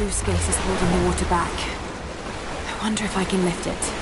blue space is holding the water back. I wonder if I can lift it.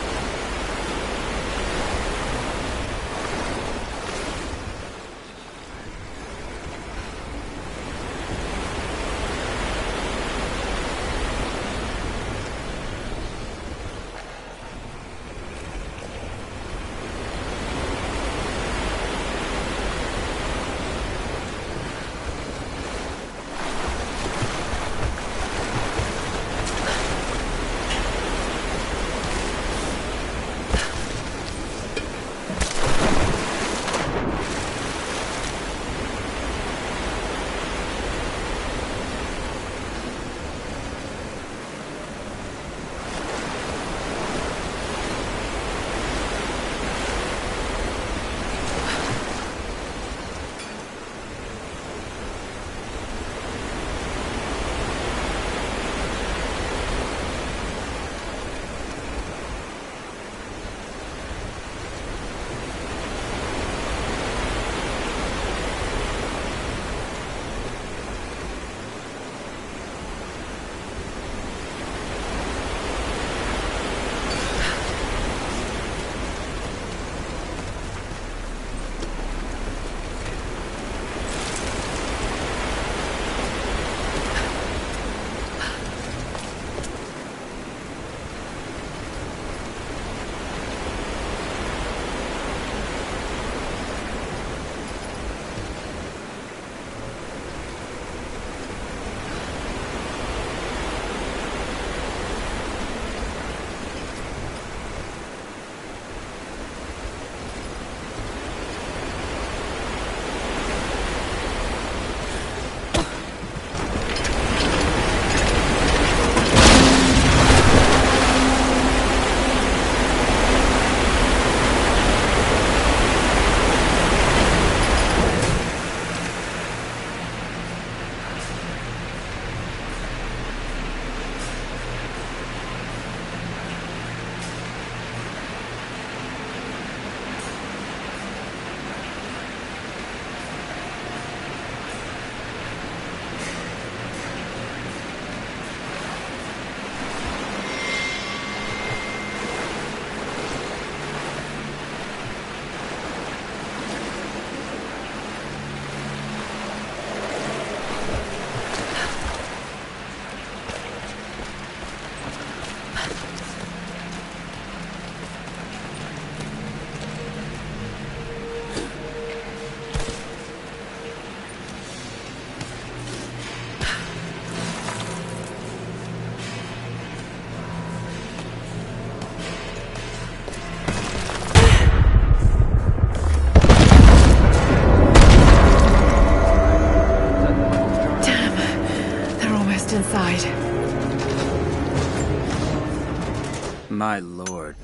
My lord.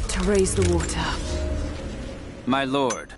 got to raise the water. My lord.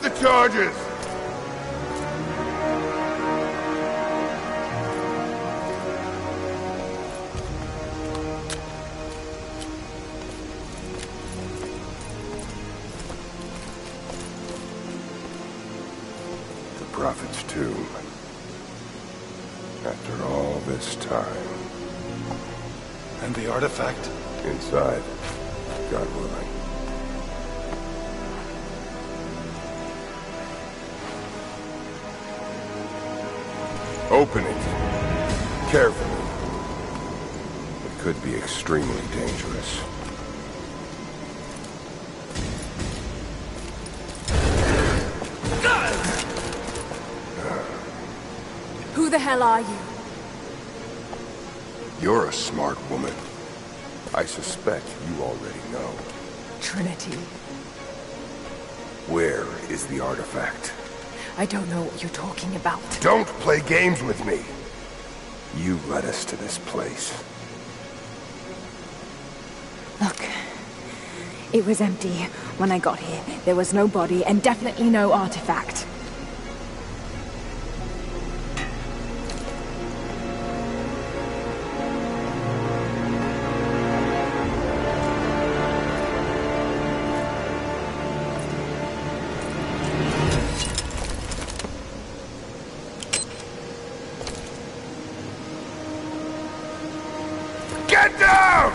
The charges! The Prophet's tomb. After all this time. And the artifact? Inside. God willing. Open it. Carefully. It could be extremely dangerous. Who the hell are you? You're a smart woman. I suspect you already know. Trinity. Where is the artifact? I don't know what you're talking about. Don't play games with me! You led us to this place. Look, it was empty when I got here. There was no body and definitely no artifact. Get down!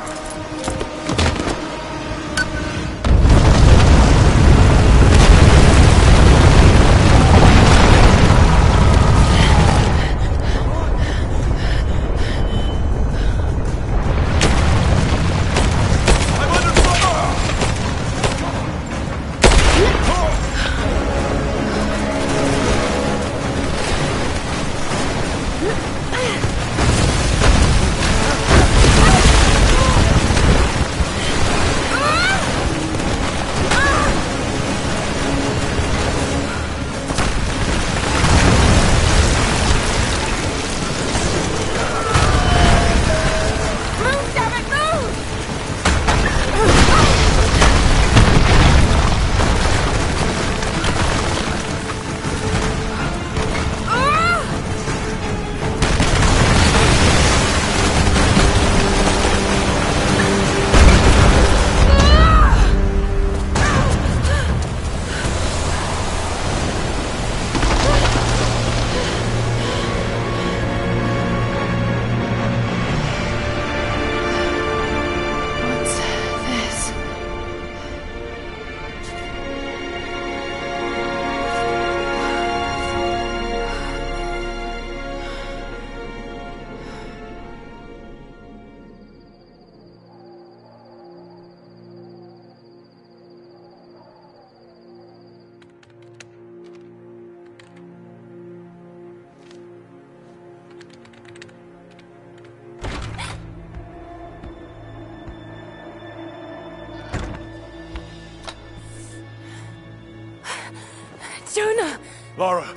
Jonah! Lara!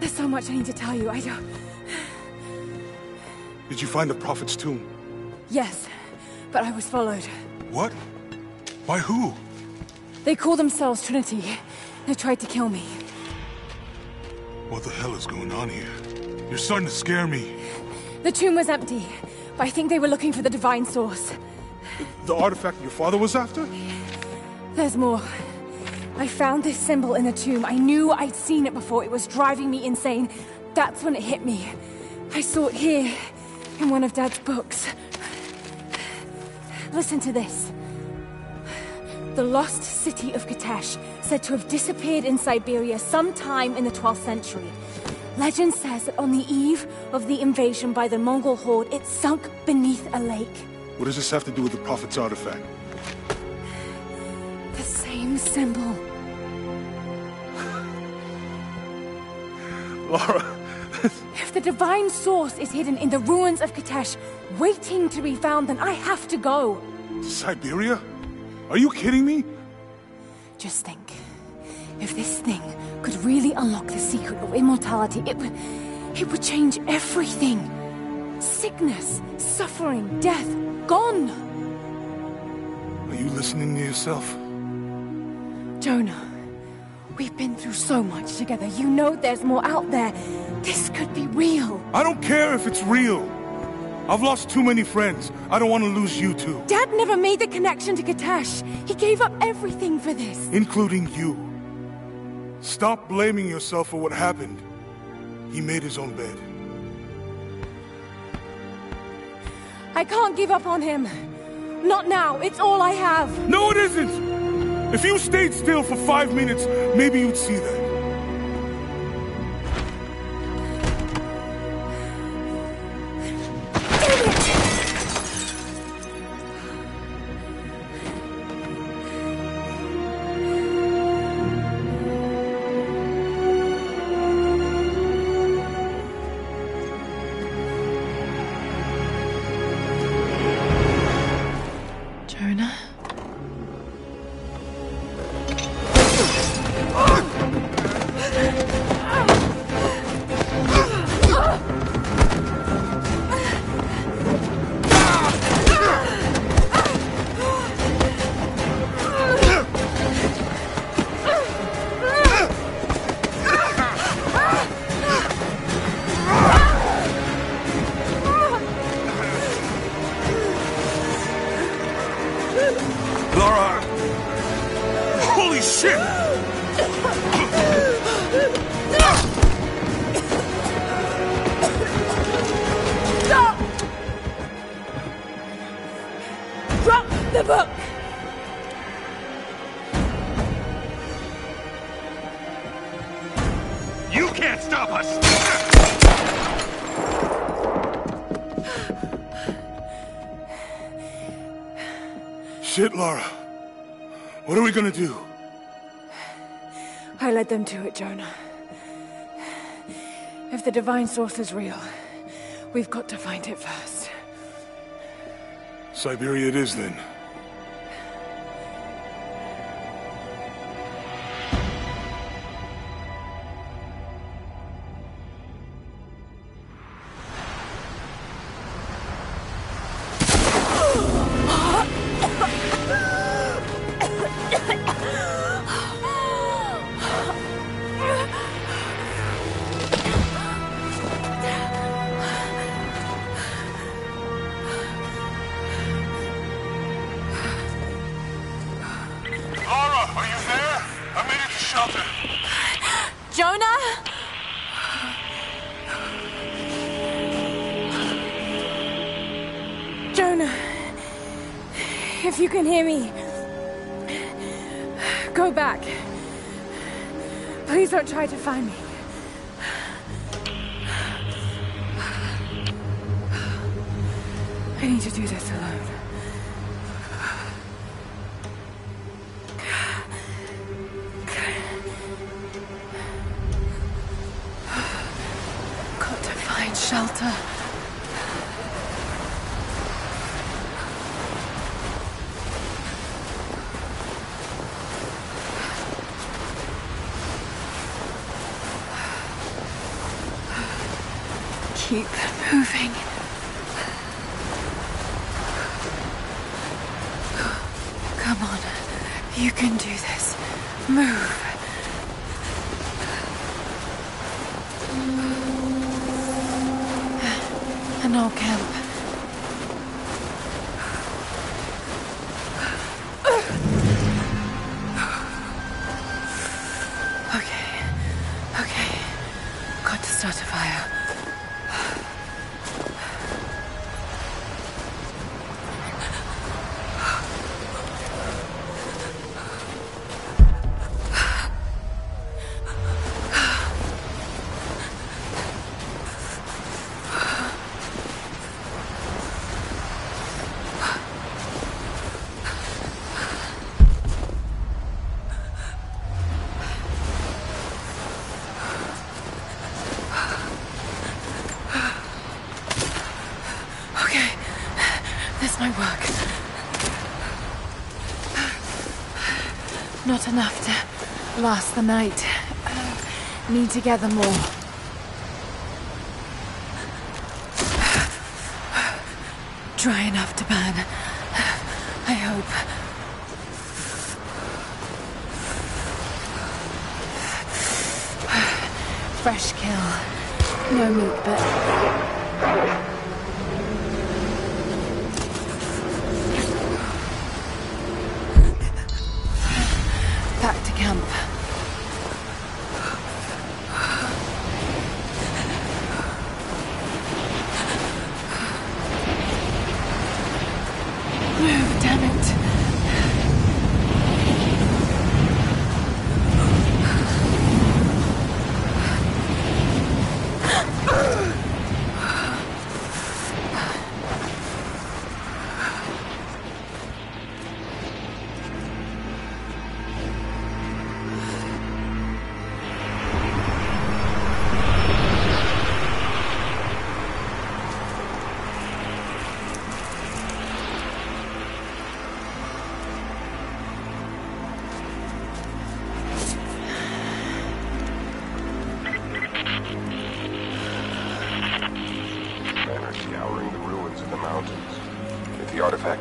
There's so much I need to tell you, I don't... Did you find the Prophet's tomb? Yes, but I was followed. What? By who? They call themselves Trinity. They tried to kill me. What the hell is going on here? You're starting to scare me. The tomb was empty, but I think they were looking for the divine source. The artifact your father was after? There's more. I found this symbol in the tomb. I knew I'd seen it before. It was driving me insane. That's when it hit me. I saw it here, in one of Dad's books. Listen to this. The lost city of Kitezh, said to have disappeared in Siberia sometime in the 12th century. Legend says that on the eve of the invasion by the Mongol horde, it sunk beneath a lake. What does this have to do with the Prophet's artifact? The same symbol. Lara... If the divine source is hidden in the ruins of Kitezh, waiting to be found, then I have to go. To Siberia? Are you kidding me? Just think. If this thing could really unlock the secret of immortality, it would change everything. Sickness, suffering, death, gone. Are you listening to yourself? Jonah, we've been through so much together. You know there's more out there. This could be real. I don't care if it's real. I've lost too many friends. I don't want to lose you two. Dad never made the connection to Kitezh. He gave up everything for this. Including you. Stop blaming yourself for what happened. He made his own bed. I can't give up on him. Not now. It's all I have. No, it isn't! If you stayed still for 5 minutes, maybe you'd see that. book! You can't stop us! Shit, Lara. What are we gonna do? I led them to it, Jonah. If the Divine Source is real, we've got to find it first. Siberia it is, then. If you can hear me, go back. Please don't try to find me. I need to do this alone. Got to find shelter. Keep moving. Come on. You can do this. Move. An old camp. Okay. Okay. Got to start a fire. My work. Not enough to last the night. Need to gather more. Dry enough to burn. I hope. Fresh kill. No meat, but...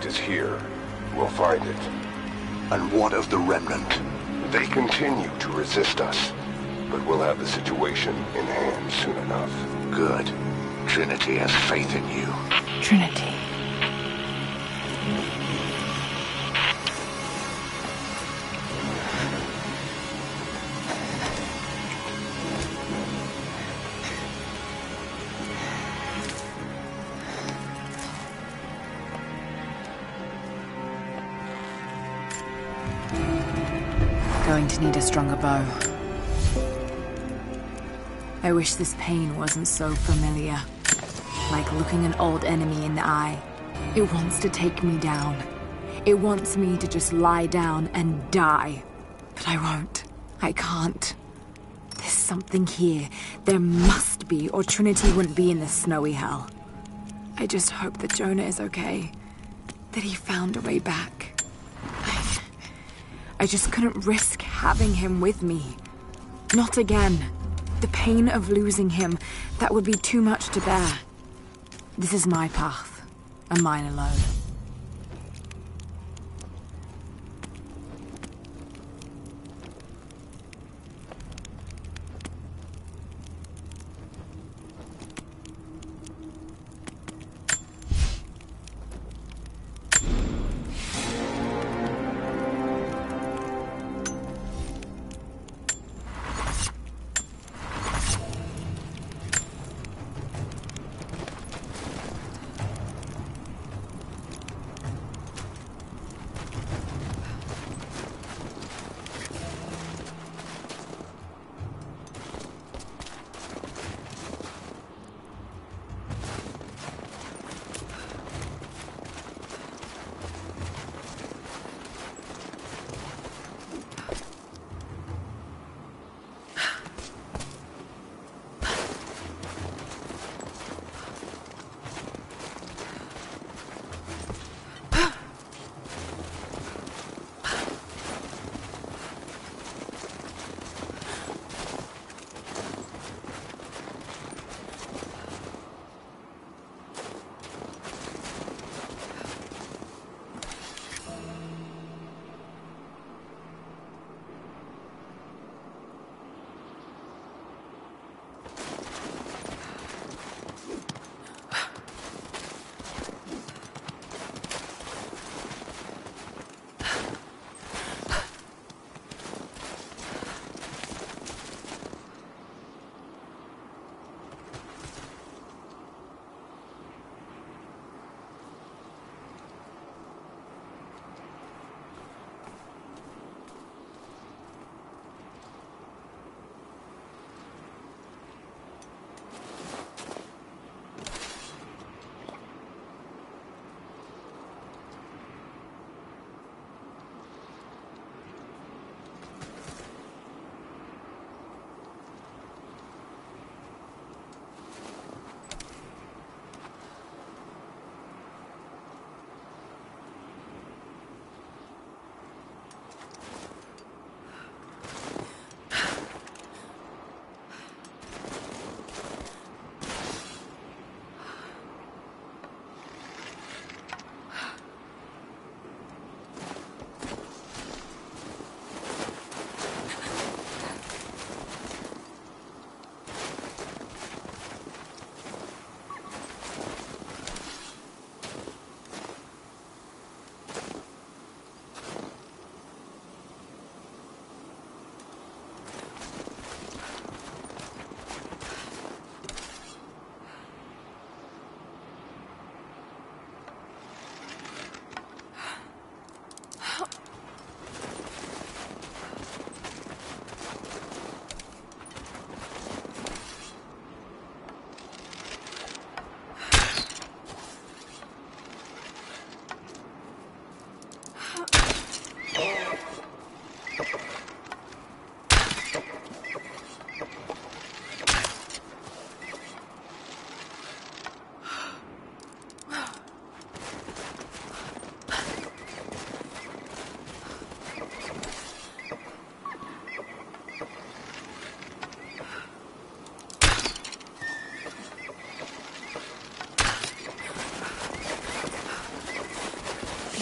is here. We'll find it. And what of the remnant? They continue to resist us, but we'll have the situation in hand soon enough. Good. Trinity has faith in you. Trinity. going to need a stronger bow. I wish this pain wasn't so familiar. Like looking an old enemy in the eye. It wants to take me down. It wants me to just lie down and die. But I won't. I can't. There's something here. There must be, or Trinity wouldn't be in this snowy hell. I just hope that Jonah is okay. That he found a way back. I just couldn't risk having him with me. Not again. The pain of losing him, that would be too much to bear. This is my path, and mine alone.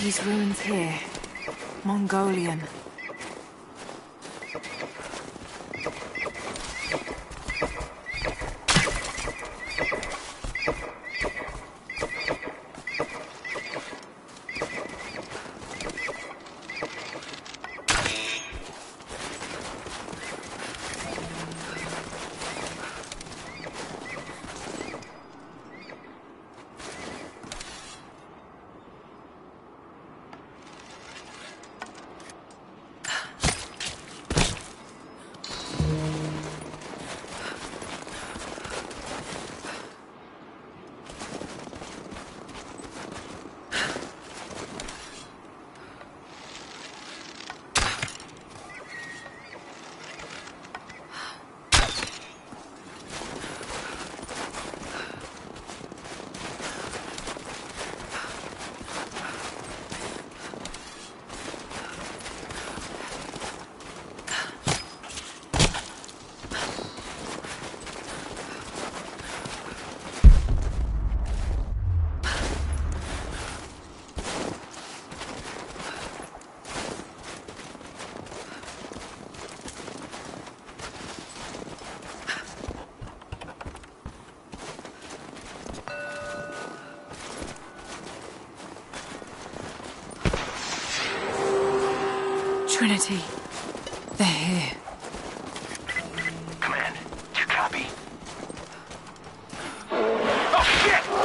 These ruins here, Mongolian. Trinity. They're here. Command, do you copy? Oh, shit! Oh,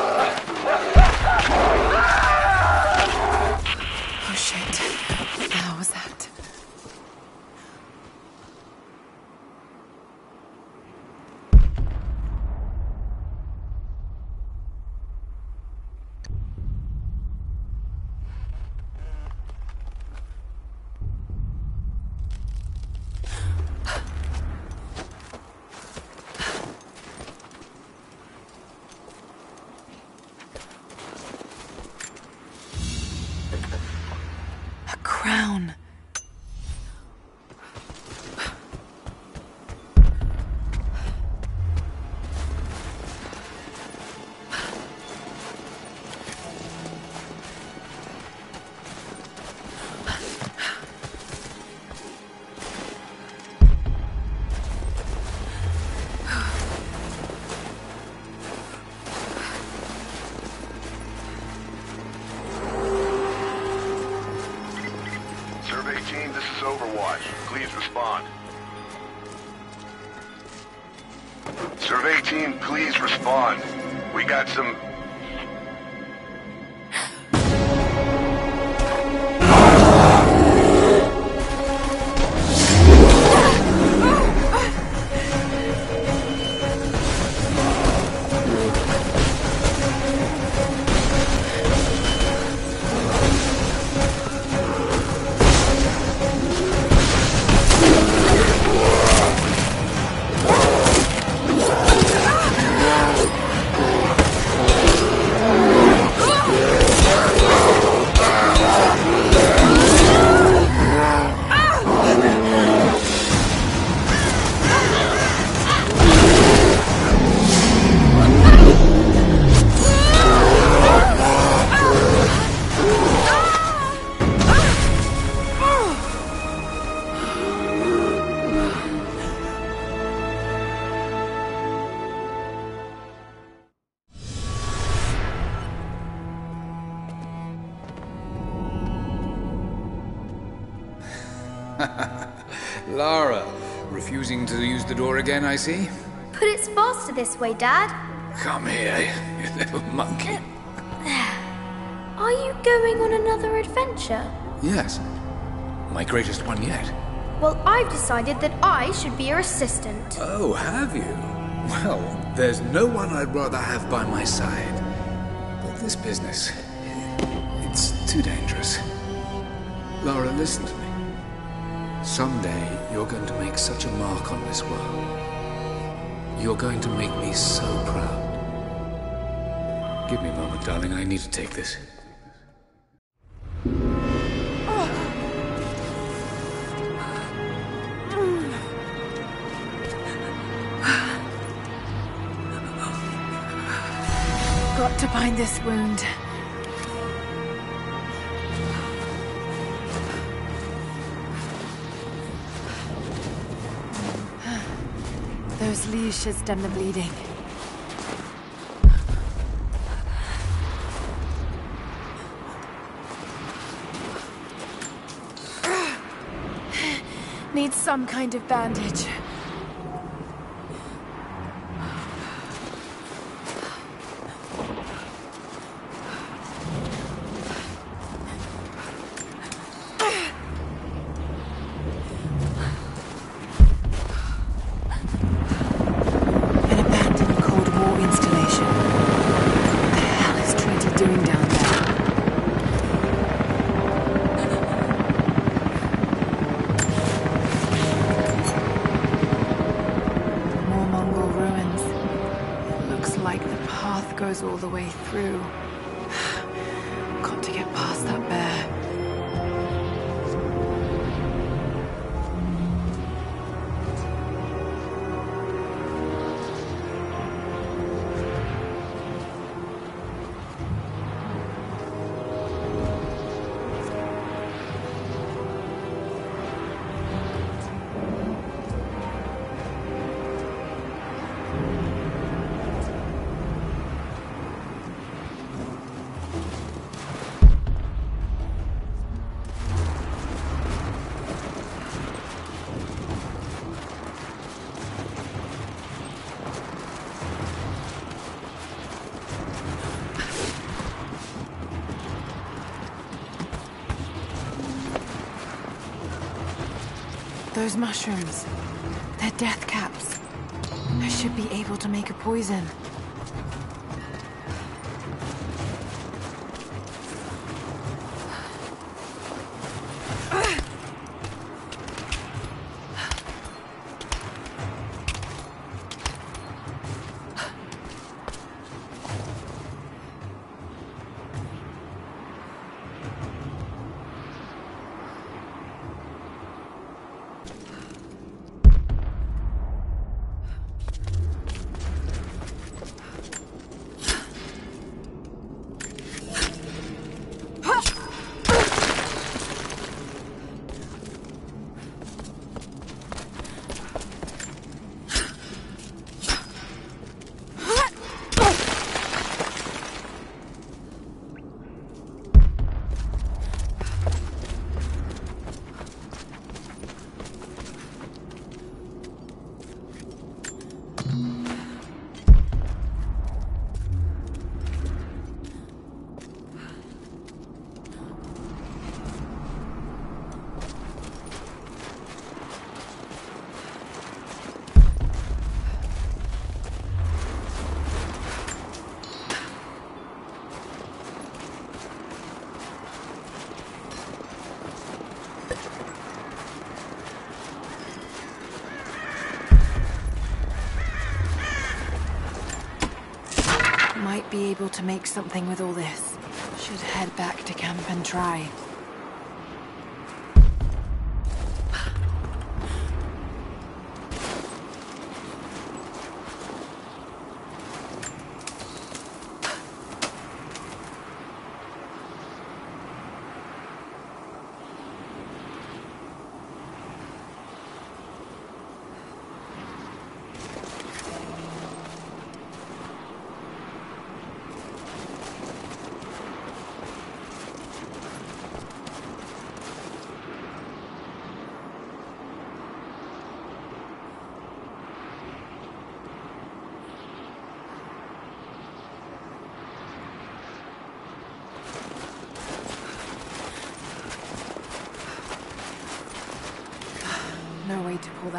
shit. What the hell was that? Team, this is Overwatch. Please respond. Survey team, please respond. We got some... Lara, refusing to use the door again, I see. But it's faster this way, Dad. Come here, you little monkey. Are you going on another adventure? Yes. My greatest one yet. Well, I've decided that I should be your assistant. Oh, have you? Well, there's no one I'd rather have by my side. But this business, it's too dangerous. Lara, listen to me. Someday, you're going to make such a mark on this world. You're going to make me so proud. Give me a moment, darling. I need to take this. Got to bind this wound. Those leash has done the bleeding. Needs some kind of bandage. Goes all the way through. Got to get past that bear. Those mushrooms. They're death caps. I should be able to make a poison. Be able to make something with all this. Should head back to camp and try.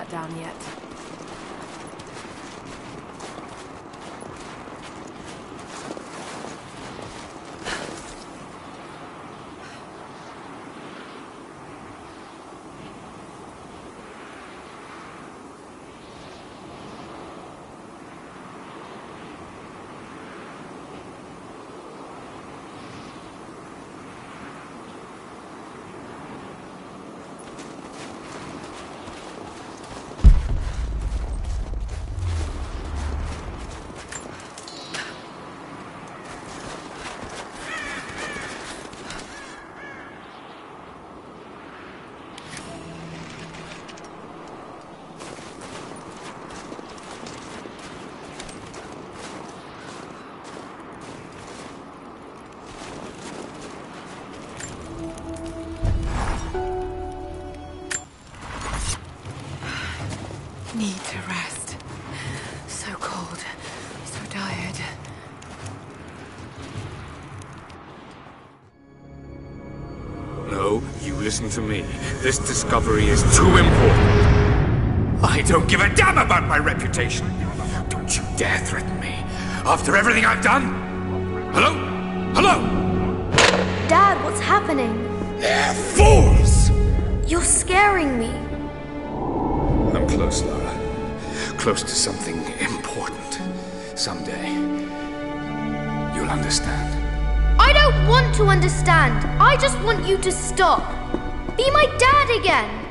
Down yet. Listen to me. This discovery is too important. I don't give a damn about my reputation. Don't you dare threaten me. After everything I've done? Hello? Hello? Dad, what's happening? They're fools! You're scaring me. I'm close, Lara. Close to something important. Someday, you'll understand. I don't want to understand. I just want you to stop. Be my dad again!